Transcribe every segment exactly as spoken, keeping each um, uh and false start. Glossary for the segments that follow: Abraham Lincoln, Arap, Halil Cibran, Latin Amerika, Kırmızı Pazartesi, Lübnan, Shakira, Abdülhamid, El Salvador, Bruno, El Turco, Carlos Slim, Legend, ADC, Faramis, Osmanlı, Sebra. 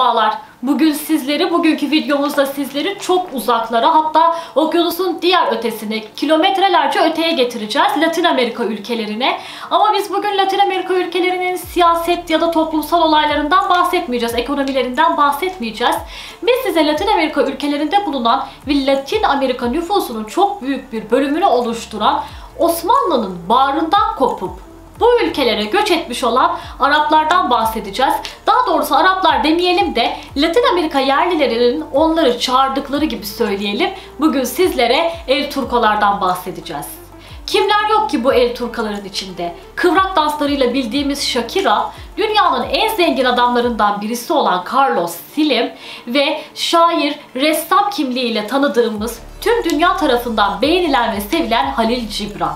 merhabalar. Bugün sizleri, bugünkü videomuzda sizleri çok uzaklara, hatta okyanusun diğer ötesine, kilometrelerce öteye getireceğiz, Latin Amerika ülkelerine. Ama biz bugün Latin Amerika ülkelerinin siyaset ya da toplumsal olaylarından bahsetmeyeceğiz, ekonomilerinden bahsetmeyeceğiz. Biz size Latin Amerika ülkelerinde bulunan ve Latin Amerika nüfusunun çok büyük bir bölümünü oluşturan Osmanlı'nın bağrından kopup bu ülkelere göç etmiş olan Araplardan bahsedeceğiz. Daha doğrusu Araplar demeyelim de Latin Amerika yerlilerinin onları çağırdıkları gibi söyleyelim. Bugün sizlere El Turcolardan bahsedeceğiz. Kimler yok ki bu El Turcoların içinde? Kıvrak danslarıyla bildiğimiz Shakira, dünyanın en zengin adamlarından birisi olan Carlos Slim ve şair, ressam kimliğiyle tanıdığımız, tüm dünya tarafından beğenilen ve sevilen Halil Cibran.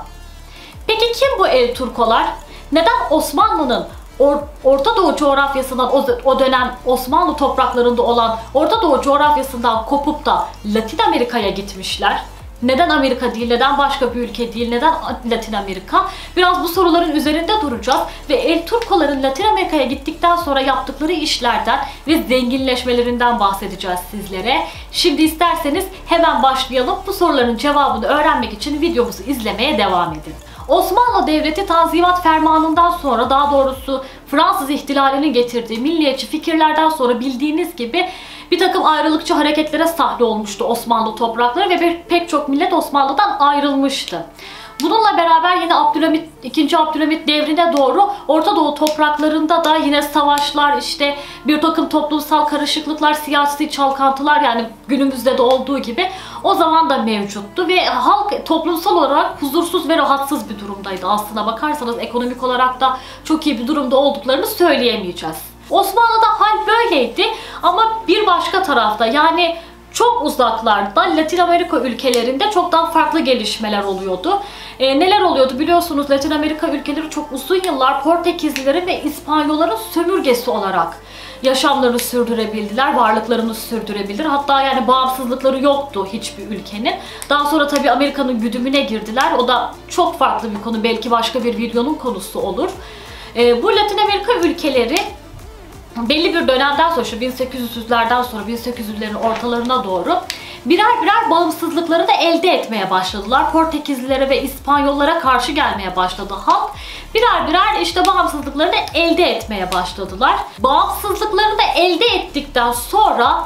Peki kim bu El Turcolar? Neden Osmanlı'nın Or Orta Doğu coğrafyasından, o, o dönem Osmanlı topraklarında olan Orta Doğu coğrafyasından kopup da Latin Amerika'ya gitmişler? Neden Amerika değil, neden başka bir ülke değil, neden Latin Amerika? Biraz bu soruların üzerinde duracağız ve El Turcoların Latin Amerika'ya gittikten sonra yaptıkları işlerden ve zenginleşmelerinden bahsedeceğiz sizlere. Şimdi isterseniz hemen başlayalım. Bu soruların cevabını öğrenmek için videomuzu izlemeye devam edin. Osmanlı Devleti Tanzimat Fermanı'ndan sonra, daha doğrusu Fransız ihtilalinin getirdiği milliyetçi fikirlerden sonra bildiğiniz gibi bir takım ayrılıkçı hareketlere sahne olmuştu Osmanlı toprakları ve pek çok millet Osmanlı'dan ayrılmıştı. Bununla beraber yine Abdülhamid, ikinci Abdülhamid devrine doğru Orta Doğu topraklarında da yine savaşlar, işte bir takım toplumsal karışıklıklar, siyasi çalkantılar, yani günümüzde de olduğu gibi o zaman da mevcuttu ve halk toplumsal olarak huzursuz ve rahatsız bir durumdaydı. Aslına bakarsanız ekonomik olarak da çok iyi bir durumda olduklarını söyleyemeyeceğiz. Osmanlı'da hal böyleydi ama bir başka tarafta, yani çok uzaklarda Latin Amerika ülkelerinde çok daha farklı gelişmeler oluyordu. E, neler oluyordu biliyorsunuz, Latin Amerika ülkeleri çok uzun yıllar Portekizlilerin ve İspanyolların sömürgesi olarak yaşamlarını sürdürebildiler, varlıklarını sürdürebilir. Hatta yani bağımsızlıkları yoktu hiçbir ülkenin. Daha sonra tabii Amerika'nın güdümüne girdiler. O da çok farklı bir konu, belki başka bir videonun konusu olur. E, bu Latin Amerika ülkeleri belli bir dönemden sonra, bin sekiz yüzlerden sonra, bin sekiz yüzlerin ortalarına doğru birer birer bağımsızlıklarını elde etmeye başladılar. Portekizlilere ve İspanyollara karşı gelmeye başladı halk. Birer birer işte bağımsızlıklarını elde etmeye başladılar. Bağımsızlıklarını elde ettikten sonra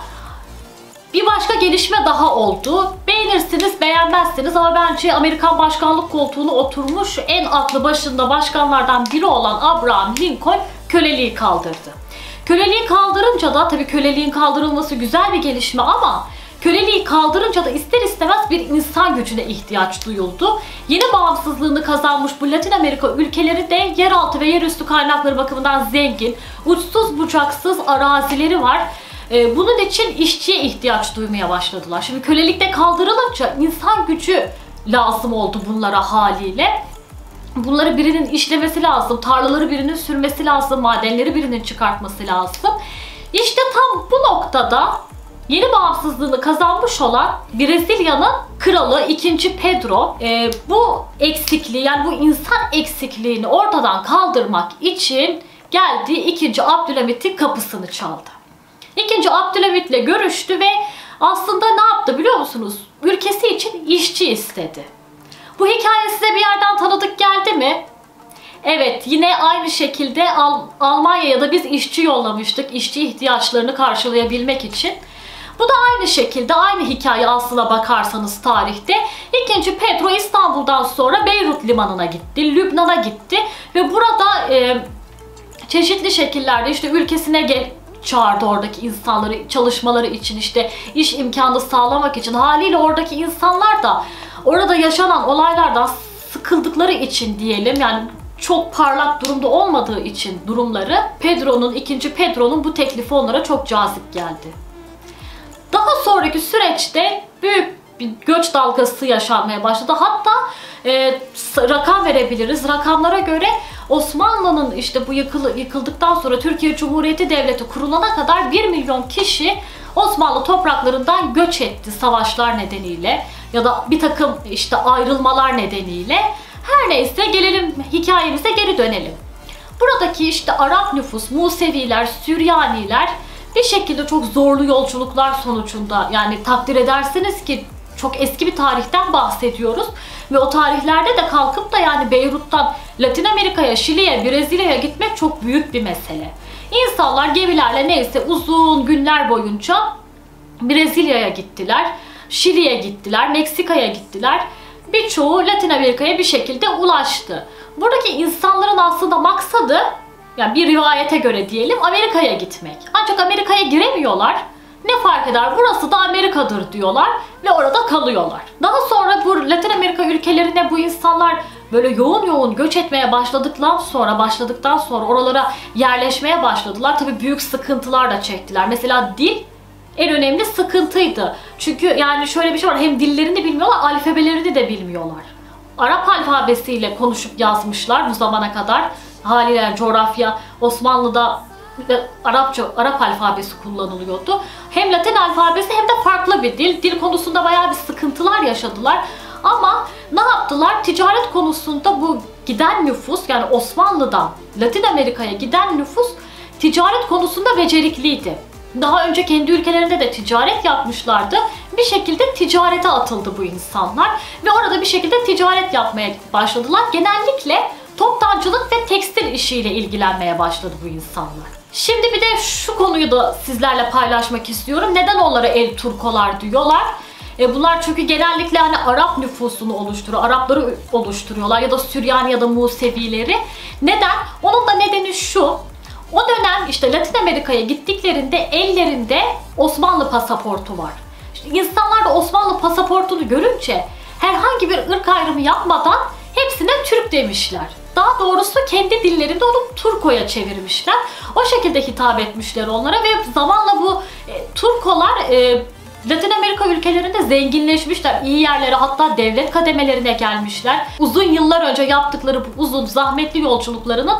bir başka gelişme daha oldu. Beğenirsiniz, beğenmezsiniz ama bence Amerikan başkanlık koltuğuna oturmuş en aklı başında başkanlardan biri olan Abraham Lincoln köleliği kaldırdı. Köleliği kaldırınca da, tabii köleliğin kaldırılması güzel bir gelişme ama köleliği kaldırınca da ister istemez bir insan gücüne ihtiyaç duyuldu. Yeni bağımsızlığını kazanmış bu Latin Amerika ülkeleri de yeraltı ve yerüstü kaynakları bakımından zengin, uçsuz bucaksız arazileri var. Bunun için işçiye ihtiyaç duymaya başladılar. Şimdi kölelik de kaldırılınca insan gücü lazım oldu bunlara haliyle. Bunları birinin işlemesi lazım, tarlaları birinin sürmesi lazım, madenleri birinin çıkartması lazım. İşte tam bu noktada yeni bağımsızlığını kazanmış olan Brezilya'nın kralı ikinci Pedro e, bu eksikliği, yani bu insan eksikliğini ortadan kaldırmak için geldi, ikinci Abdülhamid'in kapısını çaldı. ikinci Abdülhamid'le görüştü ve aslında ne yaptı biliyor musunuz? Ülkesi için işçi istedi. Bu hikaye size bir yerden tanıdık geldi mi? Evet, yine aynı şekilde Al Almanya'ya da biz işçi yollamıştık, işçi ihtiyaçlarını karşılayabilmek için. Bu da aynı şekilde, aynı hikaye aslına bakarsanız tarihte. ikinci Pedro İstanbul'dan sonra Beyrut limanına gitti, Lübnan'a gitti ve burada e, çeşitli şekillerde işte ülkesine gel çağırdı oradaki insanları, çalışmaları için, işte iş imkanı sağlamak için. Haliyle oradaki insanlar da orada yaşanan olaylardan sıkıldıkları için diyelim, yani çok parlak durumda olmadığı için durumları, Pedro'nun, ikinci Pedro'nun bu teklifi onlara çok cazip geldi. Daha sonraki süreçte büyük bir göç dalgası yaşanmaya başladı. Hatta e, rakam verebiliriz. Rakamlara göre Osmanlı'nın işte bu yıkıl, yıkıldıktan sonra Türkiye Cumhuriyeti Devleti kurulana kadar bir milyon kişi Osmanlı topraklarından göç etti savaşlar nedeniyle ya da bir takım işte ayrılmalar nedeniyle. Her neyse, gelelim hikayemize, geri dönelim. Buradaki işte Arap nüfus, Museviler, Süryaniler bir şekilde çok zorlu yolculuklar sonucunda, yani takdir edersiniz ki çok eski bir tarihten bahsediyoruz ve o tarihlerde de kalkıp da yani Beyrut'tan Latin Amerika'ya, Şili'ye, Brezilya'ya gitmek çok büyük bir mesele. İnsanlar gemilerle neyse uzun günler boyunca Brezilya'ya gittiler, Şili'ye gittiler, Meksika'ya gittiler. Birçoğu Latin Amerika'ya bir şekilde ulaştı. Buradaki insanların aslında maksadı, yani bir rivayete göre diyelim, Amerika'ya gitmek. Ancak Amerika'ya giremiyorlar. Ne fark eder? Burası da Amerika'dır diyorlar ve orada kalıyorlar. Daha sonra bu Latin Amerika ülkelerine bu insanlar böyle yoğun yoğun göç etmeye başladıktan sonra, başladıktan sonra oralara yerleşmeye başladılar. Tabii büyük sıkıntılar da çektiler. Mesela dil en önemli sıkıntıydı. Çünkü yani şöyle bir şey var, hem dillerini bilmiyorlar, alfabelerini de bilmiyorlar. Arap alfabesiyle konuşup yazmışlar bu zamana kadar. Haliyle coğrafya, Osmanlı'da Arapça, Arap alfabesi kullanılıyordu. Hem Latin alfabesi hem de farklı bir dil. Dil konusunda bayağı bir sıkıntılar yaşadılar. Ama ne yaptılar? Ticaret konusunda bu giden nüfus, yani Osmanlı'dan Latin Amerika'ya giden nüfus ticaret konusunda becerikliydi. Daha önce kendi ülkelerinde de ticaret yapmışlardı. Bir şekilde ticarete atıldı bu insanlar ve orada bir şekilde ticaret yapmaya başladılar. Genellikle toptancılık ve tekstil işiyle ilgilenmeye başladı bu insanlar. Şimdi bir de şu konuyu da sizlerle paylaşmak istiyorum. Neden onlara El Turcolar diyorlar? E bunlar çünkü genellikle hani Arap nüfusunu oluşturuyor, Arapları oluşturuyorlar ya da Süryani ya da Musevileri. Neden? Onun da nedeni şu. O dönem işte Latin Amerika'ya gittiklerinde ellerinde Osmanlı pasaportu var. İşte insanlar da Osmanlı pasaportunu görünce herhangi bir ırk ayrımı yapmadan hepsine Türk demişler. Daha doğrusu kendi dillerinde onu Turco'ya çevirmişler. O şekilde hitap etmişler onlara ve zamanla bu e, Turcolar e, Latin Amerika ülkelerinde zenginleşmişler. İyi yerlere, hatta devlet kademelerine gelmişler. Uzun yıllar önce yaptıkları bu uzun zahmetli yolculuklarının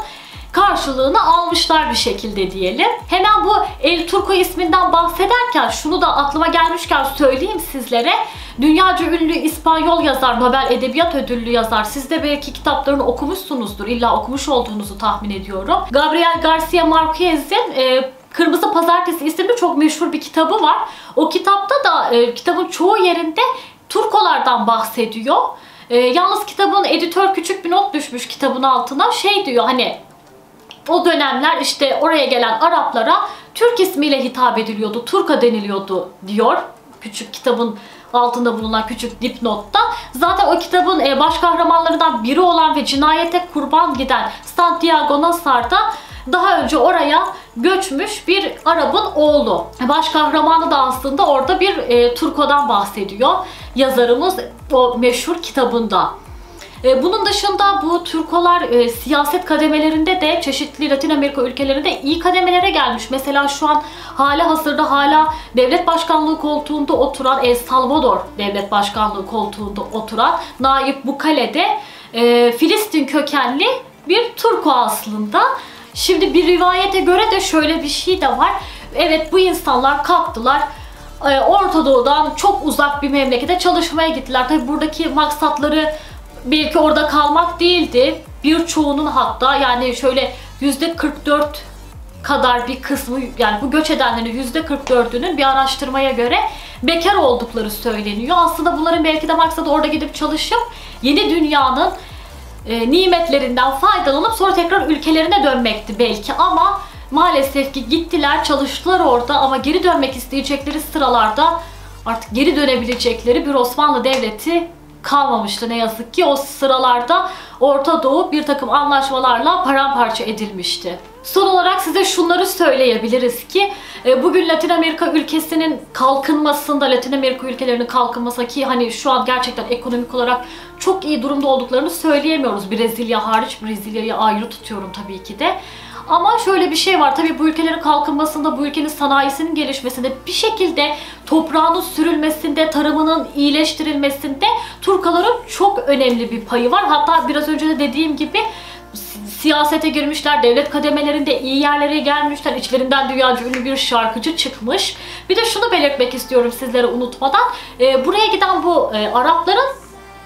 karşılığını almışlar bir şekilde diyelim. Hemen bu El Turco isminden bahsederken şunu da aklıma gelmişken söyleyeyim sizlere. Dünyaca ünlü İspanyol yazar, Nobel Edebiyat Ödüllü yazar. Siz de belki kitaplarını okumuşsunuzdur. İlla okumuş olduğunuzu tahmin ediyorum. Gabriel Garcia Marquez'in e, Kırmızı Pazartesi isimli çok meşhur bir kitabı var. O kitapta da e, kitabın çoğu yerinde Turcolardan bahsediyor. E, yalnız kitabın editör küçük bir not düşmüş kitabın altına. Şey diyor, hani o dönemler işte oraya gelen Araplara Türk ismiyle hitap ediliyordu, Turka deniliyordu diyor. Küçük kitabın altında bulunan küçük dipnotta. Zaten o kitabın baş kahramanlarından biri olan ve cinayete kurban giden Santiago Nasar'da daha önce oraya göçmüş bir Arap'ın oğlu. Baş kahramanı da aslında orada bir e, Turco'dan bahsediyor yazarımız o meşhur kitabında. Bunun dışında bu Turcolar e, siyaset kademelerinde de çeşitli Latin Amerika ülkelerinde iyi kademelere gelmiş. Mesela şu an hala hazırda hala devlet başkanlığı koltuğunda oturan El Salvador devlet başkanlığı koltuğunda oturan Nayib Bukele'de e, Filistin kökenli bir Turco aslında. Şimdi bir rivayete göre de şöyle bir şey de var. Evet, bu insanlar kalktılar. E, Orta Doğu'dan çok uzak bir memlekete çalışmaya gittiler. Tabi buradaki maksatları belki orada kalmak değildi. Birçoğunun hatta yani şöyle yüzde kırk dört kadar bir kısmı, yani bu göç edenlerin yüzde kırk dördünün bir araştırmaya göre bekar oldukları söyleniyor. Aslında bunların belki de maksadı orada gidip çalışıp yeni dünyanın e, nimetlerinden faydalanıp sonra tekrar ülkelerine dönmekti belki, ama maalesef ki gittiler, çalıştılar orada, ama geri dönmek isteyecekleri sıralarda artık geri dönebilecekleri bir Osmanlı Devleti kalmamıştı ne yazık ki. O sıralarda Orta Doğu bir takım anlaşmalarla paramparça edilmişti. Son olarak size şunları söyleyebiliriz ki bugün Latin Amerika ülkesinin kalkınmasında, Latin Amerika ülkelerinin kalkınması ki hani şu an gerçekten ekonomik olarak çok iyi durumda olduklarını söyleyemiyoruz. Brezilya hariç, Brezilya'yı ayrı tutuyorum tabii ki de. Ama şöyle bir şey var, tabii bu ülkelerin kalkınmasında, bu ülkenin sanayisinin gelişmesinde, bir şekilde toprağının sürülmesinde, tarımının iyileştirilmesinde Turcoların çok önemli bir payı var. Hatta biraz önce de dediğim gibi siyasete girmişler, devlet kademelerinde iyi yerlere gelmişler, içlerinden dünyaca ünlü bir şarkıcı çıkmış. Bir de şunu belirtmek istiyorum sizlere unutmadan, e, buraya giden bu e, Arapların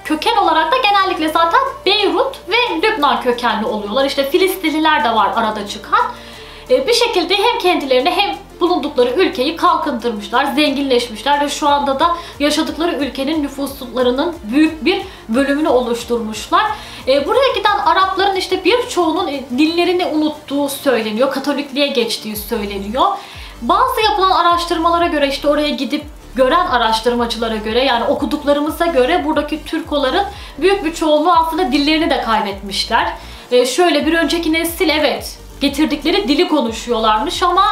köken olarak da genellikle zaten Beyrut ve Lübnan kökenli oluyorlar. İşte Filistinliler de var arada çıkan. Bir şekilde hem kendilerini hem bulundukları ülkeyi kalkındırmışlar, zenginleşmişler ve şu anda da yaşadıkları ülkenin nüfuslarının büyük bir bölümünü oluşturmuşlar. E, buraya giden Arapların işte birçoğunun dinlerini unuttuğu söyleniyor, Katolikliğe geçtiği söyleniyor. Bazı yapılan araştırmalara göre, işte oraya gidip gören araştırmacılara göre, yani okuduklarımıza göre buradaki Türkoların büyük bir çoğunluğu aslında dillerini de kaybetmişler. Ee, şöyle bir önceki nesil evet getirdikleri dili konuşuyorlarmış ama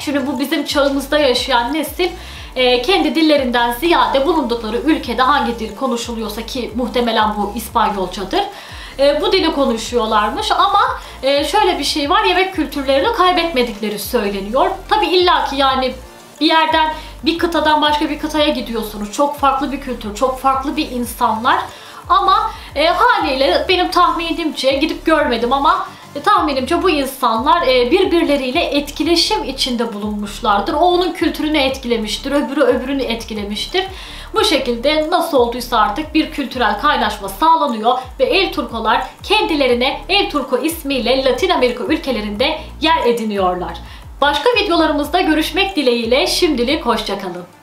şimdi bu bizim çağımızda yaşayan nesil e, kendi dillerinden ziyade bulundukları ülkede hangi dil konuşuluyorsa, ki muhtemelen bu İspanyolcadır, e, bu dili konuşuyorlarmış ama e, şöyle bir şey var, yemek kültürlerini kaybetmedikleri söyleniyor. Tabi illaki yani bir yerden, bir kıtadan başka bir kıtaya gidiyorsunuz. Çok farklı bir kültür, çok farklı bir insanlar. Ama e, haliyle benim tahminimce, gidip görmedim ama e, tahminimce bu insanlar e, birbirleriyle etkileşim içinde bulunmuşlardır. O onun kültürünü etkilemiştir, öbürü öbürünü etkilemiştir. Bu şekilde nasıl olduysa artık bir kültürel kaynaşma sağlanıyor ve El Turcolar kendilerine El Turco ismiyle Latin Amerika ülkelerinde yer ediniyorlar. Başka videolarımızda görüşmek dileğiyle, şimdilik hoşça kalın.